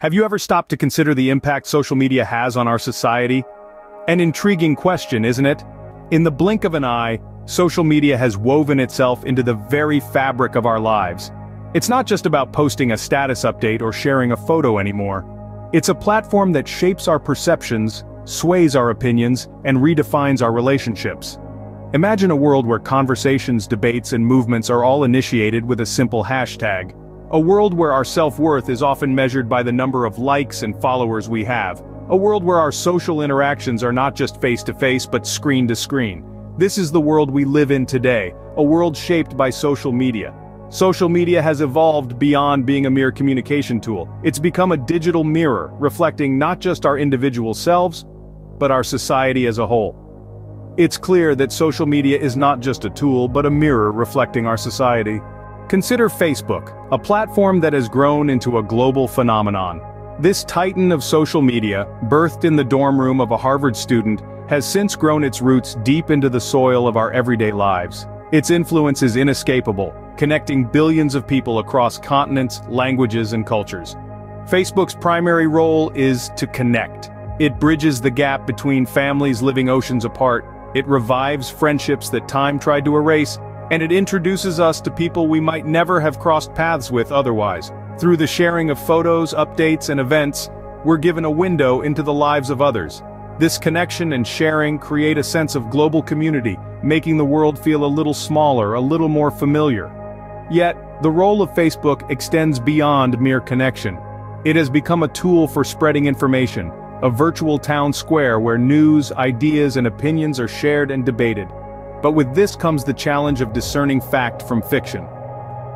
Have you ever stopped to consider the impact social media has on our society? An intriguing question, isn't it? In the blink of an eye, social media has woven itself into the very fabric of our lives. It's not just about posting a status update or sharing a photo anymore. It's a platform that shapes our perceptions, sways our opinions, and redefines our relationships. Imagine a world where conversations, debates, and movements are all initiated with a simple hashtag. A world where our self-worth is often measured by the number of likes and followers we have. A world where our social interactions are not just face-to-face but screen-to-screen. This is the world we live in today, a world shaped by social media. Social media has evolved beyond being a mere communication tool. It's become a digital mirror, reflecting not just our individual selves, but our society as a whole. It's clear that social media is not just a tool but a mirror reflecting our society. Consider Facebook, a platform that has grown into a global phenomenon. This titan of social media, birthed in the dorm room of a Harvard student, has since grown its roots deep into the soil of our everyday lives. Its influence is inescapable, connecting billions of people across continents, languages, and cultures. Facebook's primary role is to connect. It bridges the gap between families living oceans apart, it revives friendships that time tried to erase, and it introduces us to people we might never have crossed paths with otherwise. Through the sharing of photos, updates, and events, we're given a window into the lives of others. This connection and sharing create a sense of global community, making the world feel a little smaller, a little more familiar. Yet, the role of Facebook extends beyond mere connection. It has become a tool for spreading information, a virtual town square where news, ideas, and opinions are shared and debated. But with this comes the challenge of discerning fact from fiction.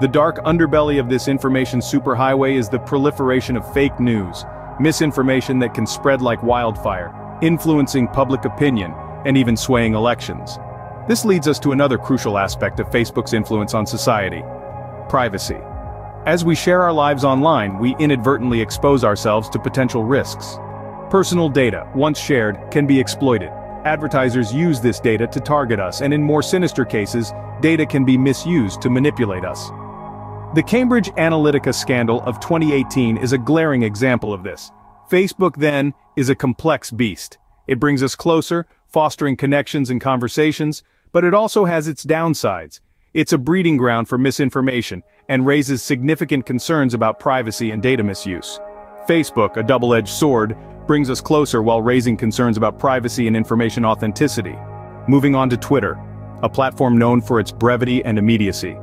The dark underbelly of this information superhighway is the proliferation of fake news, misinformation that can spread like wildfire, influencing public opinion, and even swaying elections. This leads us to another crucial aspect of Facebook's influence on society: privacy. As we share our lives online, we inadvertently expose ourselves to potential risks. Personal data, once shared, can be exploited. Advertisers use this data to target us, and in more sinister cases, data can be misused to manipulate us. The Cambridge Analytica scandal of 2018 is a glaring example of this. Facebook, then, is a complex beast. It brings us closer, fostering connections and conversations, but it also has its downsides. It's a breeding ground for misinformation and raises significant concerns about privacy and data misuse. Facebook, a double-edged sword, brings us closer while raising concerns about privacy and information authenticity. Moving on to Twitter, a platform known for its brevity and immediacy.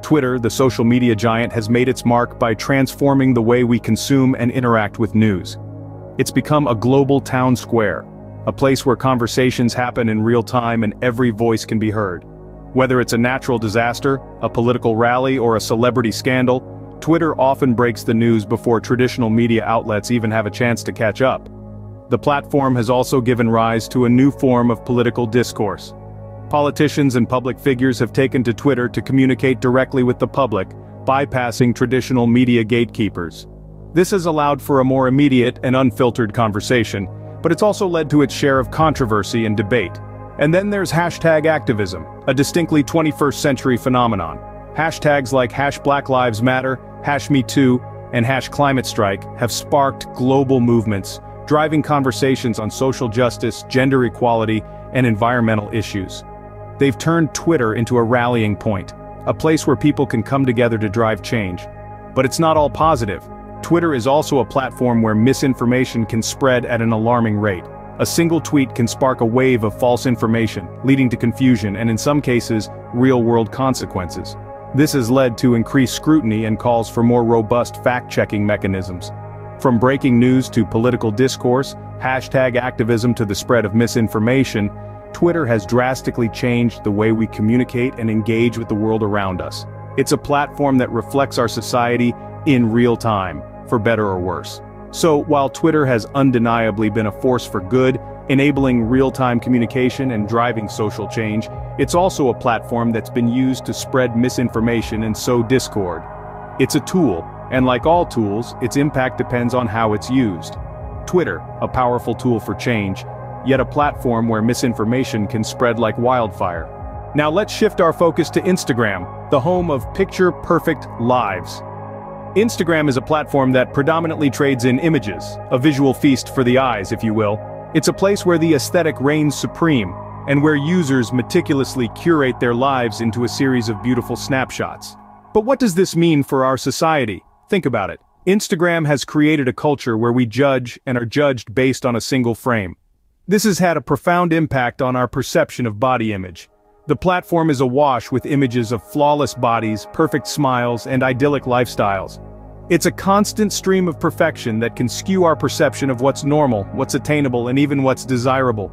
Twitter, the social media giant, has made its mark by transforming the way we consume and interact with news. It's become a global town square, a place where conversations happen in real time and every voice can be heard. Whether it's a natural disaster, a political rally, or a celebrity scandal, Twitter often breaks the news before traditional media outlets even have a chance to catch up. The platform has also given rise to a new form of political discourse. Politicians and public figures have taken to Twitter to communicate directly with the public, bypassing traditional media gatekeepers. This has allowed for a more immediate and unfiltered conversation, but it's also led to its share of controversy and debate. And then there's hashtag activism, a distinctly 21st century phenomenon. Hashtags like #BlackLivesMatter, #MeToo, and #ClimateStrike have sparked global movements, driving conversations on social justice, gender equality, and environmental issues. They've turned Twitter into a rallying point, a place where people can come together to drive change. But it's not all positive. Twitter is also a platform where misinformation can spread at an alarming rate. A single tweet can spark a wave of false information, leading to confusion and, in some cases, real-world consequences. This has led to increased scrutiny and calls for more robust fact-checking mechanisms. From breaking news to political discourse, hashtag activism to the spread of misinformation, Twitter has drastically changed the way we communicate and engage with the world around us. It's a platform that reflects our society in real time, for better or worse. So, while Twitter has undeniably been a force for good, enabling real-time communication and driving social change, it's also a platform that's been used to spread misinformation and sow discord. It's a tool, and like all tools, its impact depends on how it's used. Twitter, a powerful tool for change, yet a platform where misinformation can spread like wildfire. Now let's shift our focus to Instagram, the home of picture-perfect lives. Instagram is a platform that predominantly trades in images, a visual feast for the eyes, if you will. It's a place where the aesthetic reigns supreme, and where users meticulously curate their lives into a series of beautiful snapshots. But what does this mean for our society? Think about it. Instagram has created a culture where we judge and are judged based on a single frame. This has had a profound impact on our perception of body image. The platform is awash with images of flawless bodies, perfect smiles, and idyllic lifestyles. It's a constant stream of perfection that can skew our perception of what's normal, what's attainable, and even what's desirable.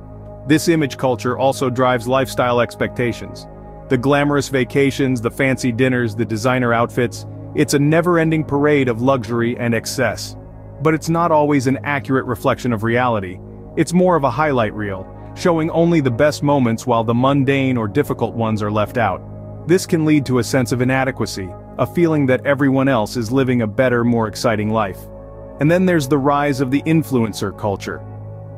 This image culture also drives lifestyle expectations. The glamorous vacations, the fancy dinners, the designer outfits, it's a never-ending parade of luxury and excess. But it's not always an accurate reflection of reality. It's more of a highlight reel, showing only the best moments while the mundane or difficult ones are left out. This can lead to a sense of inadequacy, a feeling that everyone else is living a better, more exciting life. And then there's the rise of the influencer culture.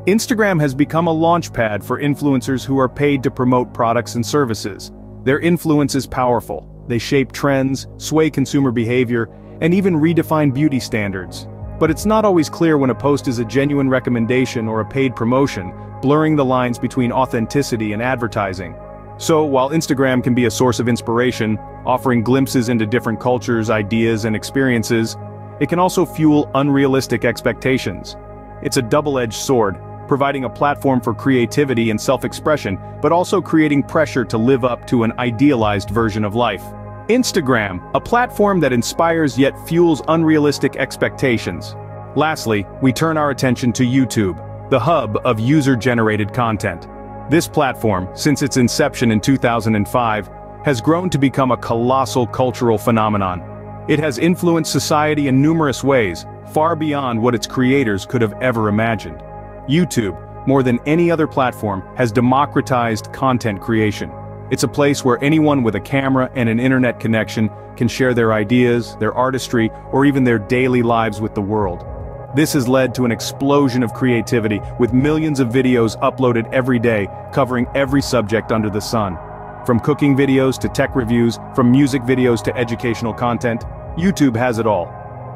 Instagram has become a launchpad for influencers who are paid to promote products and services. Their influence is powerful. They shape trends, sway consumer behavior, and even redefine beauty standards. But it's not always clear when a post is a genuine recommendation or a paid promotion, blurring the lines between authenticity and advertising. So, while Instagram can be a source of inspiration, offering glimpses into different cultures, ideas, and experiences, it can also fuel unrealistic expectations. It's a double-edged sword, providing a platform for creativity and self-expression, but also creating pressure to live up to an idealized version of life. Instagram, a platform that inspires yet fuels unrealistic expectations. Lastly, we turn our attention to YouTube, the hub of user-generated content. This platform, since its inception in 2005, has grown to become a colossal cultural phenomenon. It has influenced society in numerous ways, far beyond what its creators could have ever imagined. YouTube, more than any other platform, has democratized content creation. It's a place where anyone with a camera and an internet connection can share their ideas, their artistry, or even their daily lives with the world. This has led to an explosion of creativity, with millions of videos uploaded every day, covering every subject under the sun. From cooking videos to tech reviews, from music videos to educational content, YouTube has it all.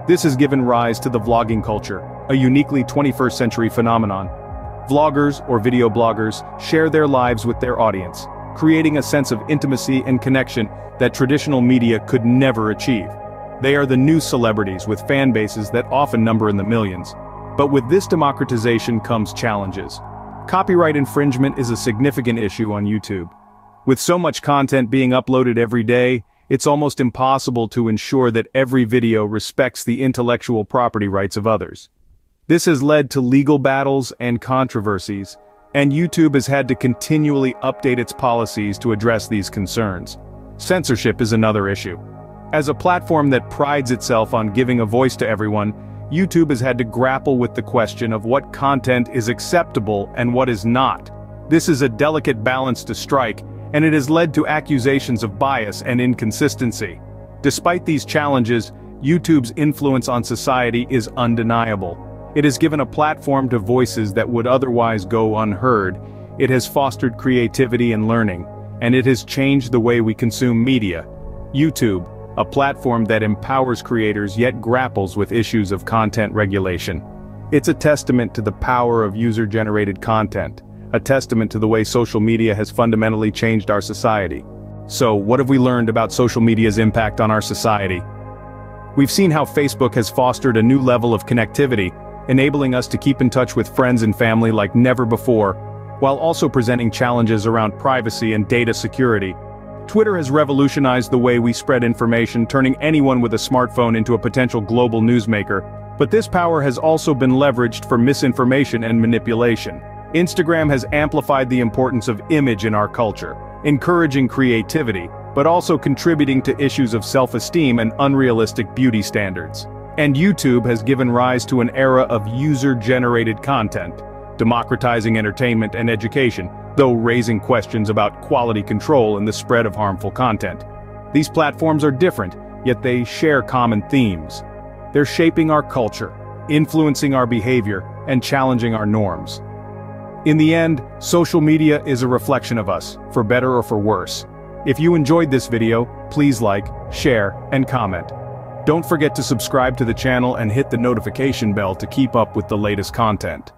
This has given rise to the vlogging culture, a uniquely 21st century phenomenon. Vloggers, or video bloggers, share their lives with their audience, creating a sense of intimacy and connection that traditional media could never achieve. They are the new celebrities with fan bases that often number in the millions. But with this democratization comes challenges. Copyright infringement is a significant issue on YouTube. With so much content being uploaded every day, it's almost impossible to ensure that every video respects the intellectual property rights of others. This has led to legal battles and controversies, and YouTube has had to continually update its policies to address these concerns. Censorship is another issue. As a platform that prides itself on giving a voice to everyone, YouTube has had to grapple with the question of what content is acceptable and what is not. This is a delicate balance to strike, and it has led to accusations of bias and inconsistency. Despite these challenges, YouTube's influence on society is undeniable. It has given a platform to voices that would otherwise go unheard. It has fostered creativity and learning, and it has changed the way we consume media. YouTube, a platform that empowers creators yet grapples with issues of content regulation. It's a testament to the power of user-generated content, a testament to the way social media has fundamentally changed our society. So, what have we learned about social media's impact on our society? We've seen how Facebook has fostered a new level of connectivity, enabling us to keep in touch with friends and family like never before, while also presenting challenges around privacy and data security. Twitter has revolutionized the way we spread information, turning anyone with a smartphone into a potential global newsmaker. But this power has also been leveraged for misinformation and manipulation. Instagram has amplified the importance of image in our culture, encouraging creativity, but also contributing to issues of self-esteem and unrealistic beauty standards. And YouTube has given rise to an era of user-generated content, democratizing entertainment and education, though raising questions about quality control and the spread of harmful content. These platforms are different, yet they share common themes. They're shaping our culture, influencing our behavior, and challenging our norms. In the end, social media is a reflection of us, for better or for worse. If you enjoyed this video, please like, share, and comment. Don't forget to subscribe to the channel and hit the notification bell to keep up with the latest content.